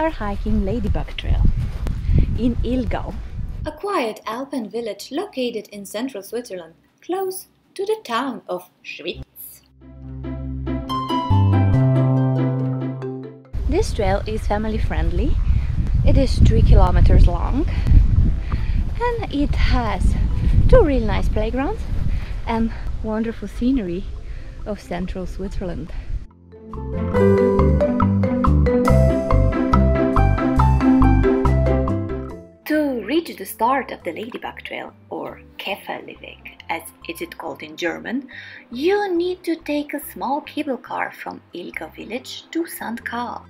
are hiking Ladybug Trail in Illgau, a quiet Alpine village located in central Switzerland, close to the town of Schwyz. This trail is family friendly. It is 3 kilometers long and it has 2 really nice playgrounds and wonderful scenery of central Switzerland. To reach the start of the Ladybug Trail, or Käferleweg as it is called in German, you need to take a small cable car from Illgau village to Sandkar.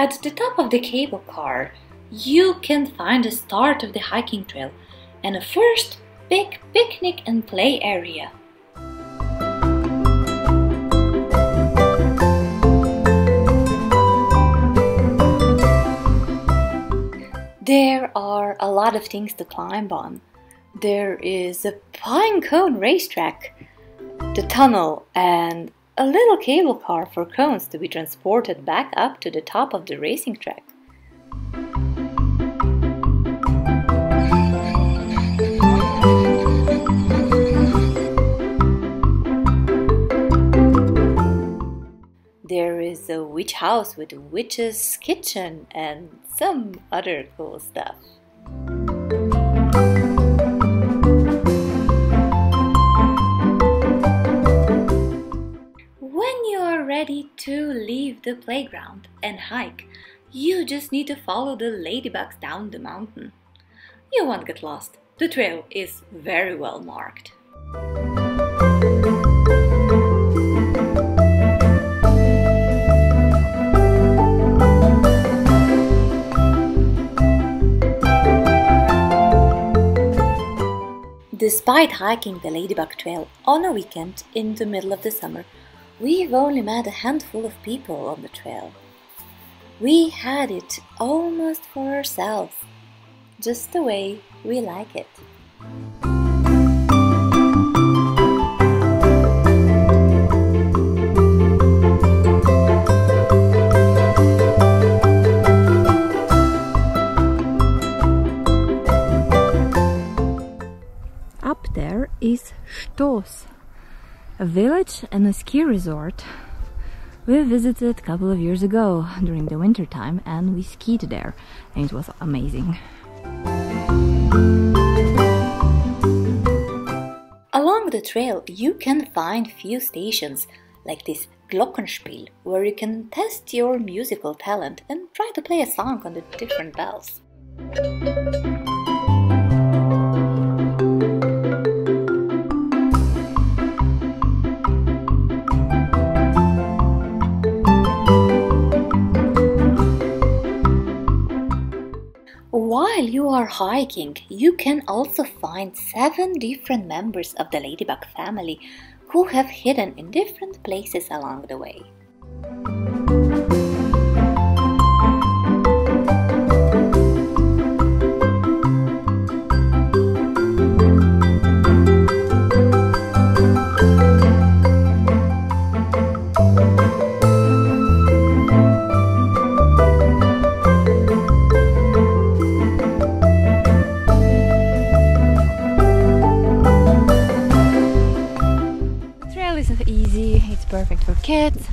At the top of the cable car, you can find the start of the hiking trail and a first big picnic and play area. There are a lot of things to climb on. There is a pine cone racetrack, the tunnel, and a little cable car for cones to be transported back up to the top of the racing track. There is a witch house with a witch's kitchen and some other cool stuff. Ready to leave the playground and hike, you just need to follow the ladybugs down the mountain. You won't get lost. The trail is very well marked. Despite hiking the Ladybug Trail on a weekend in the middle of the summer, we've only met a handful of people on the trail. We had it almost for ourselves, just the way we like it. Up there is Stoos, a village and a ski resort we visited a couple of years ago during the winter time, and we skied there and it was amazing. Along the trail you can find few stations like this Glockenspiel, where you can test your musical talent and try to play a song on the different bells. While you are hiking, you can also find 7 different members of the ladybug family who have hidden in different places along the way. Perfect for kids.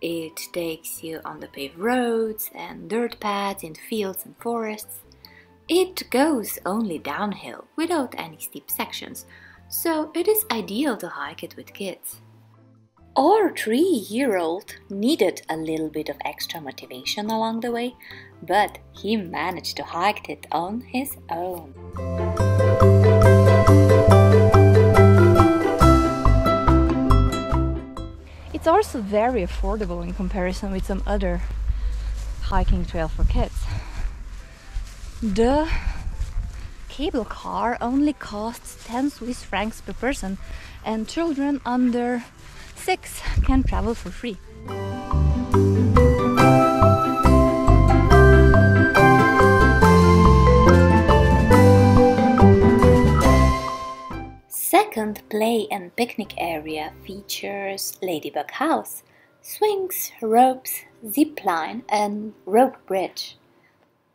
It takes you on the paved roads and dirt paths in fields and forests. It goes only downhill without any steep sections, so it is ideal to hike it with kids. Our 3-year-old needed a little bit of extra motivation along the way, but he managed to hike it on his own. It's also very affordable in comparison with some other hiking trail for kids. The cable car only costs 10 Swiss francs per person, and children under 6 can travel for free. Second play and picnic area features Ladybug House, swings, ropes, zip line and rope bridge.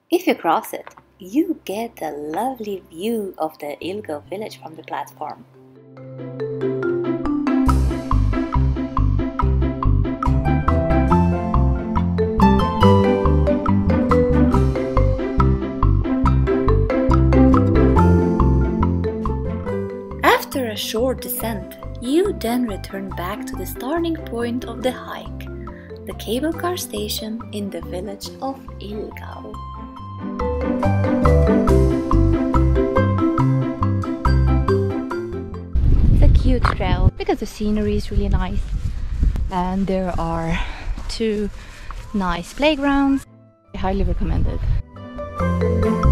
If you cross it, you get a lovely view of the Illgau village from the platform. After a short descent, you then return back to the starting point of the hike, the cable car station in the village of Illgau. It's a cute trail because the scenery is really nice, and there are 2 nice playgrounds. I highly recommend it.